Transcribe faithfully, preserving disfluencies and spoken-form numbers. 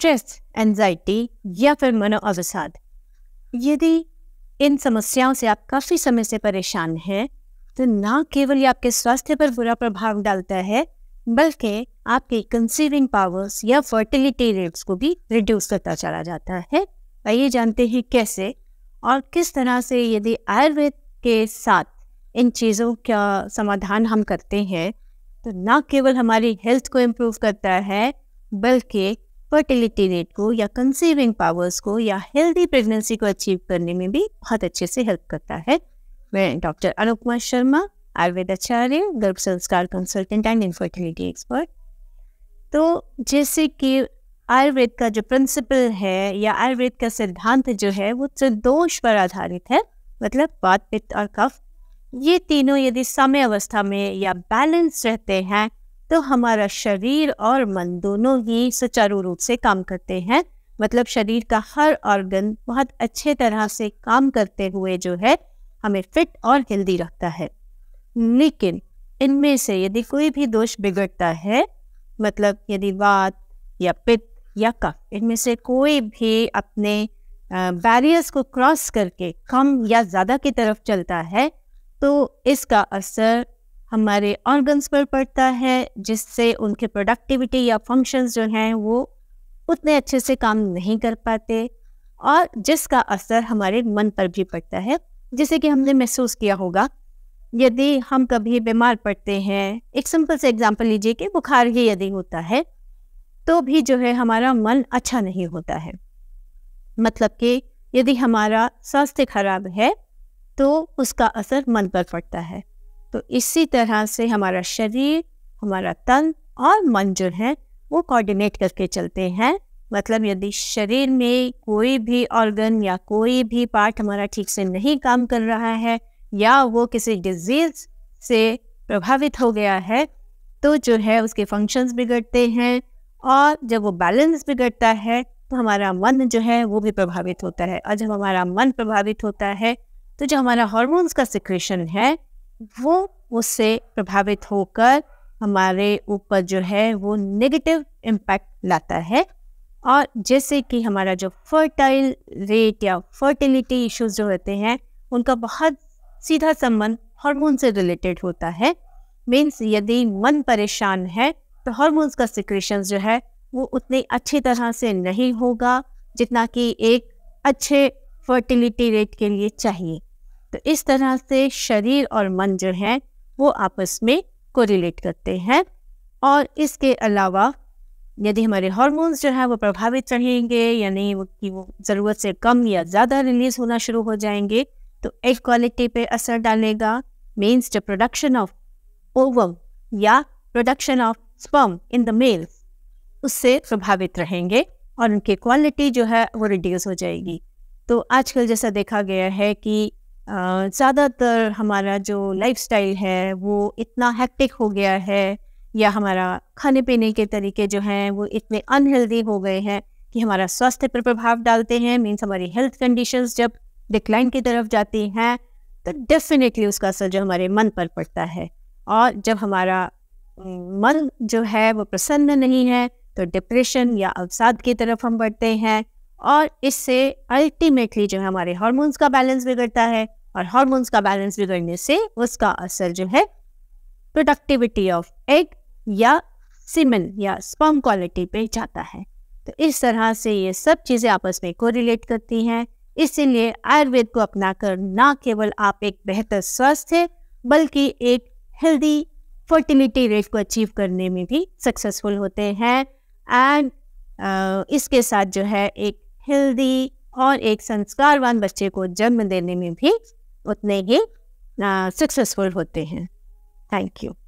Stress, anxiety या फिर मनो अवसाद। यदि इन समस्याओं से आप काफ़ी समय से परेशान हैं तो ना केवल ये आपके स्वास्थ्य पर बुरा प्रभाव डालता है बल्कि आपके कंसीविंग पावर्स या फर्टिलिटी रेट्स को भी रिड्यूस करता चला जाता है। आइए जानते हैं कैसे और किस तरह से यदि आयुर्वेद के साथ इन चीज़ों का समाधान हम करते हैं तो ना केवल हमारी हेल्थ को इम्प्रूव करता है बल्कि फर्टिलिटी रेट को या कंसीविंग पावर्स को या हेल्दी प्रेगनेंसी को अचीव करने में भी बहुत अच्छे से हेल्प करता है। मैं doctor Anupama Sharma, Ayurveda Acharya, Garbh Sanskar consultant and infertility expert. तो जैसे कि आयुर्वेद का जो प्रिंसिपल है या आयुर्वेद का सिद्धांत जो है वो त्रिदोष पर आधारित है, मतलब वात, पित्त और कफ। ये तीनों यदि साम्य अवस्था में या बैलेंस रहते हैं तो हमारा शरीर और मन दोनों ही सुचारू रूप से काम करते हैं, मतलब शरीर का हर ऑर्गन बहुत अच्छे तरह से काम करते हुए जो है हमें फिट और हेल्दी रखता है। लेकिन इनमें से यदि कोई भी दोष बिगड़ता है, मतलब यदि वात या पित्त या कफ इनमें से कोई भी अपने बैरियर्स को क्रॉस करके कम या ज़्यादा की तरफ चलता है तो इसका असर हमारे ऑर्गन्स पर पड़ता है, जिससे उनके प्रोडक्टिविटी या फंक्शंस जो हैं वो उतने अच्छे से काम नहीं कर पाते और जिसका असर हमारे मन पर भी पड़ता है। जैसे कि हमने महसूस किया होगा, यदि हम कभी बीमार पड़ते हैं, एक सिंपल से एग्जांपल लीजिए कि बुखार ही यदि होता है तो भी जो है हमारा मन अच्छा नहीं होता है, मतलब कि यदि हमारा स्वास्थ्य खराब है तो उसका असर मन पर पड़ता है। तो इसी तरह से हमारा शरीर, हमारा तन और मन जो है वो कोऑर्डिनेट करके चलते हैं, मतलब यदि शरीर में कोई भी ऑर्गन या कोई भी पार्ट हमारा ठीक से नहीं काम कर रहा है या वो किसी डिजीज़ से प्रभावित हो गया है तो जो है उसके फंक्शंस बिगड़ते हैं और जब वो बैलेंस बिगड़ता है तो हमारा मन जो है वो भी प्रभावित होता है। और जब हमारा मन प्रभावित होता है तो जो हमारा हार्मोन्स का सिक्रेशन है वो उससे प्रभावित होकर हमारे ऊपर जो है वो नेगेटिव इम्पैक्ट लाता है। और जैसे कि हमारा जो फर्टाइल रेट या फर्टिलिटी इश्यूज जो होते हैं उनका बहुत सीधा संबंध हार्मोन से रिलेटेड होता है। मीन्स यदि मन परेशान है तो हार्मोन्स का सिक्रेशन जो है वो उतनी अच्छी तरह से नहीं होगा जितना कि एक अच्छे फर्टिलिटी रेट के लिए चाहिए। तो इस तरह से शरीर और मन जो है वो आपस में कोरिलेट करते हैं। और इसके अलावा यदि हमारे हार्मोन्स जो है वो प्रभावित रहेंगे, यानी कि वो ज़रूरत से कम या ज़्यादा रिलीज होना शुरू हो जाएंगे तो एग क्वालिटी पे असर डालेगा। मीन्स जो प्रोडक्शन ऑफ ओवम या production of sperm in the males उससे प्रभावित रहेंगे और उनकी क्वालिटी जो है वो रिड्यूस हो जाएगी। तो आजकल जैसा देखा गया है कि ज़्यादातर हमारा जो लाइफस्टाइल है वो इतना हेक्टिक हो गया है या हमारा खाने पीने के तरीके जो हैं वो इतने अनहेल्दी हो गए हैं कि हमारा स्वास्थ्य पर प्रभाव डालते हैं। मीन्स हमारी हेल्थ कंडीशंस जब डिक्लाइन की तरफ जाती हैं तो डेफिनेटली उसका असर जो हमारे मन पर पड़ता है। और जब हमारा मन जो है वो प्रसन्न नहीं है तो डिप्रेशन या अवसाद की तरफ हम बढ़ते हैं और इससे अल्टीमेटली जो है हमारे हार्मोन्स का बैलेंस बिगड़ता है और हार्मोन्स का बैलेंस बिगड़ने से उसका असर जो है प्रोडक्टिविटी ऑफ एग या सीमेन या स्पर्म क्वालिटी पे जाता है। तो इस तरह से ये सब चीज़ें आपस में कोरिलेट करती हैं। इसीलिए आयुर्वेद को अपनाकर ना केवल आप एक बेहतर स्वास्थ्य बल्कि एक हेल्दी फर्टिलिटी रेट को अचीव करने में भी सक्सेसफुल होते हैं एंड Uh, इसके साथ जो है एक हेल्दी और एक संस्कारवान बच्चे को जन्म देने में भी उतने ही सक्सेसफुल uh, होते हैं। Thank you.